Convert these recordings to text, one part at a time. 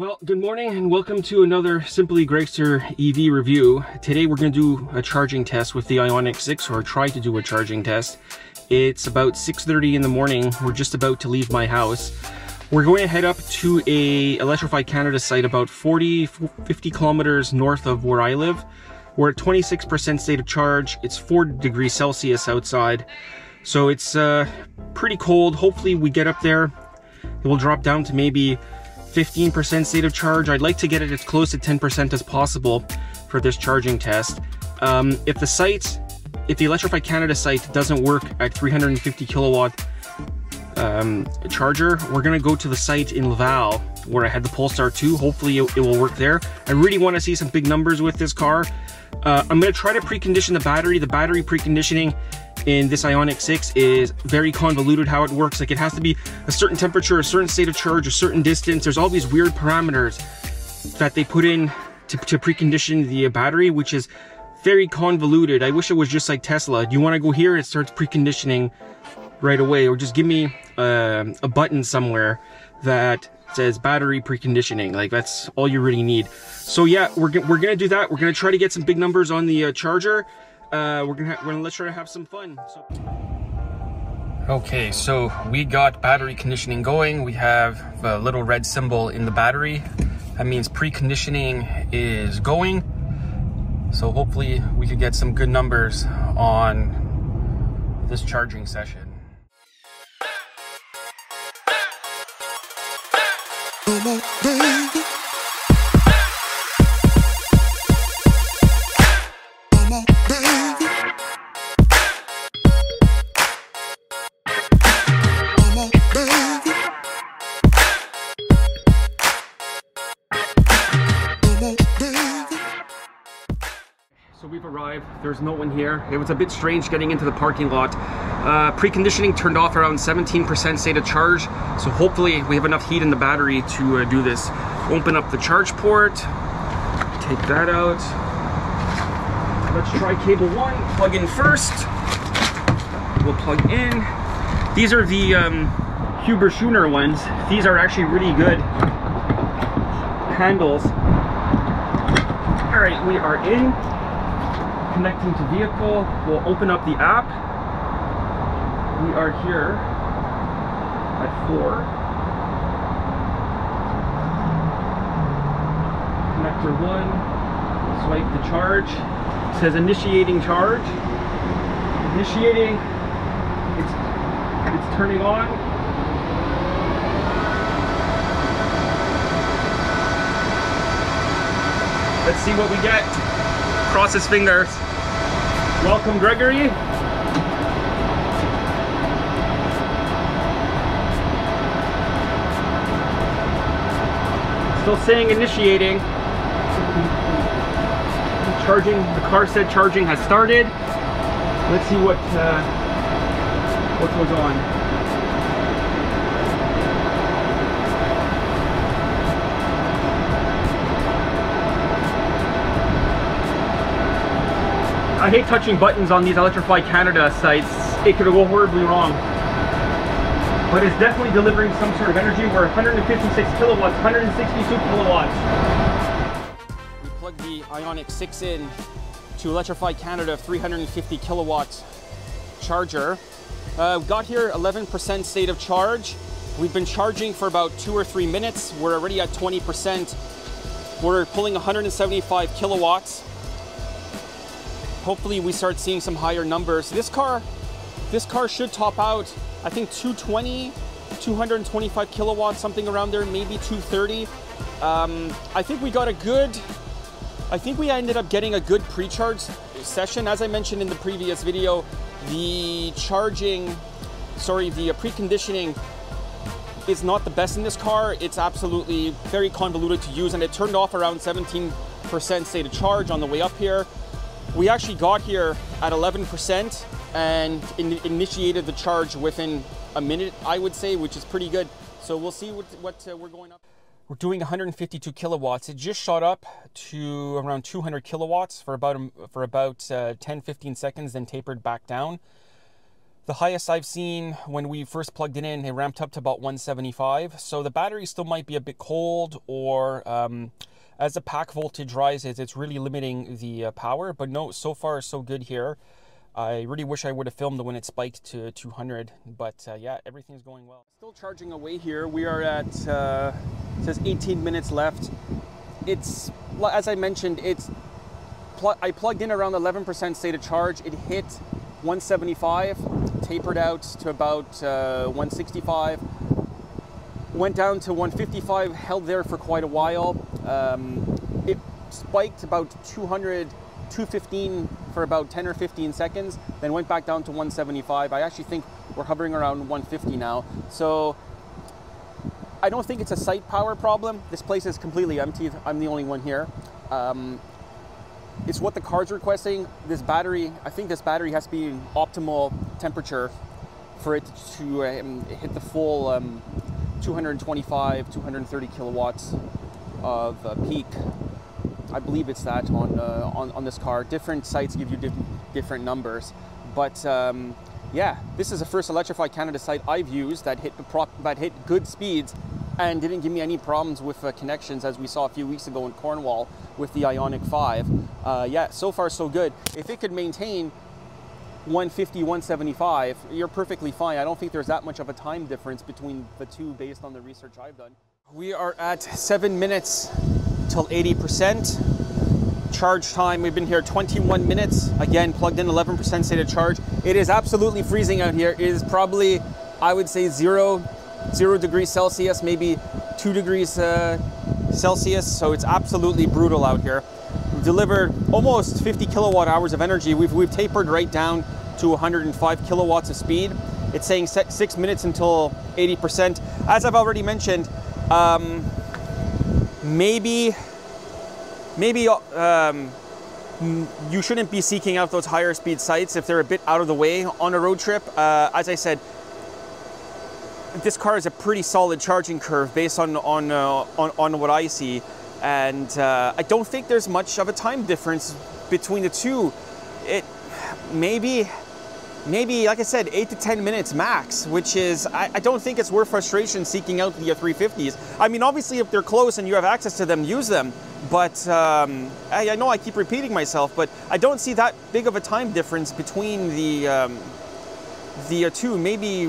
Well, good morning and welcome to another Simply Gregster EV review. Today we're going to do a charging test with the IONIQ 6, or try to do a charging test. It's about 6:30 in the morning. We're just about to leave my house. We're going to head up to a Electrify Canada site about 40-50 kilometers north of where I live. We're at 26% state of charge. It's 4 degrees Celsius outside, so it's pretty cold. Hopefully we get up there, it will drop down to maybe 15% state of charge. I'd like to get it as close to 10% as possible for this charging test. If the Electrify Canada site doesn't work at 350 kilowatt charger, we're gonna go to the site in Laval where I had the Polestar 2. Hopefully it will work there. I really want to see some big numbers with this car. I'm gonna try to precondition the battery. The battery preconditioning in this IONIQ 6 is very convoluted how it works. Like, it has to be a certain temperature, a certain state of charge, a certain distance. There's all these weird parameters that they put in to precondition the battery, which is very convoluted. I wish it was just like Tesla. Do you want to go here? It starts preconditioning right away, or just give me a button somewhere that says battery preconditioning. Like, that's all you really need. So yeah, we're gonna do that. We're gonna try to get some big numbers on the charger. Let's try to have some fun. Okay, so we got battery conditioning going. We have a little red symbol in the battery. That means preconditioning is going. So hopefully we could get some good numbers on this charging session. So we've arrived, there's no one here. It was a bit strange getting into the parking lot. Preconditioning turned off around 17% state of charge, so hopefully we have enough heat in the battery to do this. Open up the charge port, take that out. Let's try cable one, plug in first. We'll plug in. These are the Huber Schuehner ones. These are actually really good handles. All right, we are in. Connecting to vehicle, we'll open up the app. We are here at 4. Connector 1, swipe the charge. It says initiating charge. Initiating, it's turning on. Let's see what we get. Cross his fingers. Welcome, Gregory. Still saying initiating. Charging, the car said charging has started. Let's see what goes on. I hate touching buttons on these Electrify Canada sites. It could go horribly wrong. But it's definitely delivering some sort of energy. We're 156 kilowatts, 162 kilowatts. We plug the IONIQ 6 in to Electrify Canada 350 kilowatts charger. We got here 11% state of charge. We've been charging for about 2 or 3 minutes. We're already at 20%. We're pulling 175 kilowatts. Hopefully we start seeing some higher numbers. This car should top out, I think, 220, 225 kilowatts, something around there, maybe 230. I think we ended up getting a good pre-charge session. As I mentioned in the previous video, the preconditioning is not the best in this car. It's absolutely very convoluted to use, and it turned off around 17% state of charge on the way up here. We actually got here at 11% and initiated the charge within a minute, I would say, which is pretty good. So we'll see what we're going up. We're doing 152 kilowatts. It just shot up to around 200 kilowatts for about 10-15 seconds, then tapered back down. The highest I've seen when we first plugged it in, it ramped up to about 175. So the battery still might be a bit cold, or as the pack voltage rises, it's really limiting the power. But no, so far so good here. I really wish I would have filmed when it spiked to 200, but yeah, everything's going well. Still charging away here. We are at, it says 18 minutes left. It's, as I mentioned, I plugged in around 11% state of charge. It hit 175, tapered out to about 165, went down to 155, held there for quite a while. It spiked about 200, 215 for about 10 or 15 seconds, then went back down to 175. I actually think we're hovering around 150 now. So I don't think it's a site power problem. This place is completely empty. I'm the only one here. It's what the car's requesting. This battery, I think this battery has to be in optimal temperature for it to hit the full 225, 230 kilowatts of peak. I believe it's that on this car. Different sites give you different numbers, but yeah, this is the first Electrify Canada site I've used that hit good speeds and didn't give me any problems with connections, as we saw a few weeks ago in Cornwall with the IONIQ 5. Yeah, so far so good. If it could maintain 150, 175, you're perfectly fine. I don't think there's that much of a time difference between the two based on the research I've done. We are at 7 minutes till 80% charge time. We've been here 21 minutes. Again, plugged in 11% state of charge. It is absolutely freezing out here. It is probably, I would say, zero degrees Celsius, maybe 2 degrees Celsius. So it's absolutely brutal out here. We've delivered almost 50 kilowatt hours of energy. We've tapered right down to 105 kilowatts of speed. It's saying 6 minutes until 80%. As I've already mentioned, maybe you shouldn't be seeking out those higher speed sites if they're a bit out of the way on a road trip. As I said, this car has a pretty solid charging curve based on what I see, and I don't think there's much of a time difference between the two. It maybe like I said, 8 to 10 minutes max, which is, I don't think it's worth frustration seeking out the 350s. I mean, obviously if they're close and you have access to them, use them, but I know I keep repeating myself, but I don't see that big of a time difference between the two. Maybe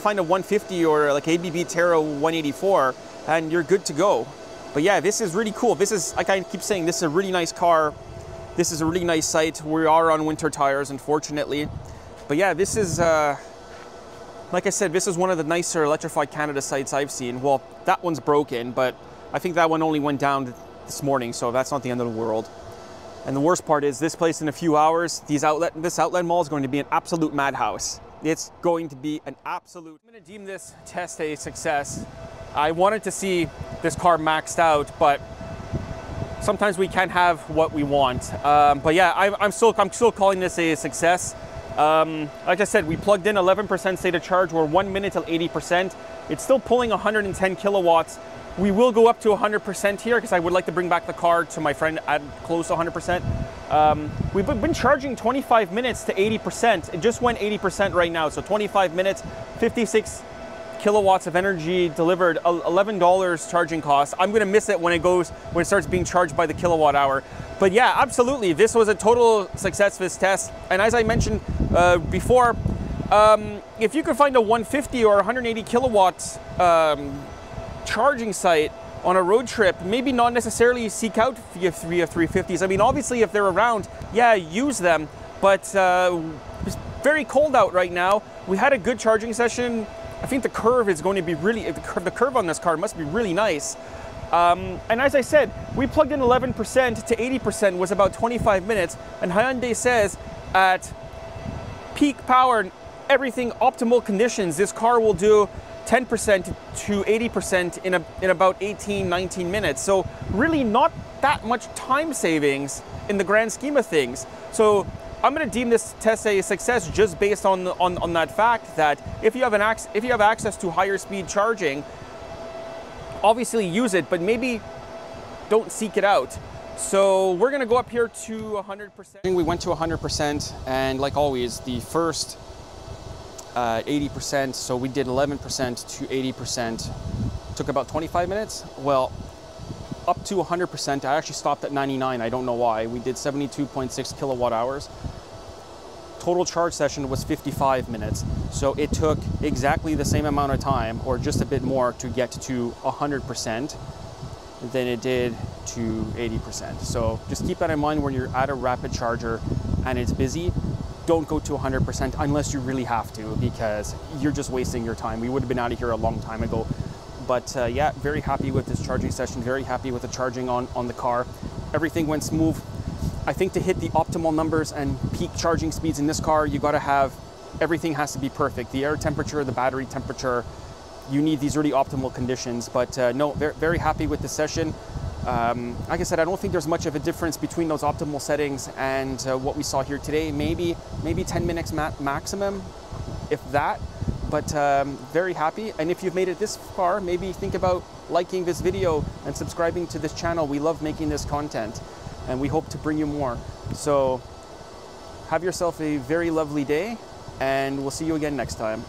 find a 150 or like ABB Terra 184 and you're good to go. But yeah, this is really cool. This is, like I keep saying, this is a really nice car. This is a really nice site. We are on winter tires, unfortunately. But yeah, this is, like I said, this is one of the nicer Electrify Canada sites I've seen. Well, that one's broken, but I think that one only went down this morning, so that's not the end of the world. And the worst part is this place in a few hours, this outlet mall is going to be an absolute madhouse. It's going to be an absolute... I'm going to deem this test a success. I wanted to see this car maxed out, but sometimes we can't have what we want. But yeah, I'm still calling this a success. Like I said, we plugged in 11% state of charge. We're 1 minute till 80%. It's still pulling 110 kilowatts. We will go up to 100% here because I would like to bring back the car to my friend at close to 100%. We've been charging 25 minutes to 80%. It just went 80% right now. So 25 minutes, 56 kilowatts of energy delivered, $11 charging cost. I'm going to miss it when it starts being charged by the kilowatt hour. But yeah, absolutely. This was a total success, this test. And as I mentioned before, if you could find a 150 or 180 kilowatts charging site on a road trip, maybe not necessarily seek out via 350s. I mean, obviously if they're around, yeah, use them, but it's very cold out right now. We had a good charging session. I think the curve is going to be really, the curve on this car must be really nice. And as I said, we plugged in 11% to 80% was about 25 minutes, and Hyundai says at peak power, everything optimal conditions, this car will do 10% to 80% in about 18, 19 minutes. So really not that much time savings in the grand scheme of things. So I'm going to deem this test a success just based on that fact that if you have access to higher speed charging, obviously use it, but maybe don't seek it out. So we're going to go up here to 100%. We went to 100%, and like always, the first 80%, so we did 11% to 80%. Took about 25 minutes. Well, up to 100%, I actually stopped at 99, I don't know why. We did 72.6 kilowatt hours. Total charge session was 55 minutes. So it took exactly the same amount of time, or just a bit more, to get to 100% than it did to 80%. So just keep that in mind when you're at a rapid charger and it's busy. Don't go to 100% unless you really have to, because you're just wasting your time. We would have been out of here a long time ago. But yeah, very happy with this charging session, very happy with the charging on the car. Everything went smooth. I think to hit the optimal numbers and peak charging speeds in this car, you gotta have, everything has to be perfect. The air temperature, the battery temperature, you need these really optimal conditions. But no, very happy with this session. Like I said, I don't think there's much of a difference between those optimal settings and what we saw here today. Maybe 10 minutes maximum, if that. But very happy, and if you've made it this far, maybe think about liking this video and subscribing to this channel. We love making this content, and we hope to bring you more. So have yourself a very lovely day, and we'll see you again next time.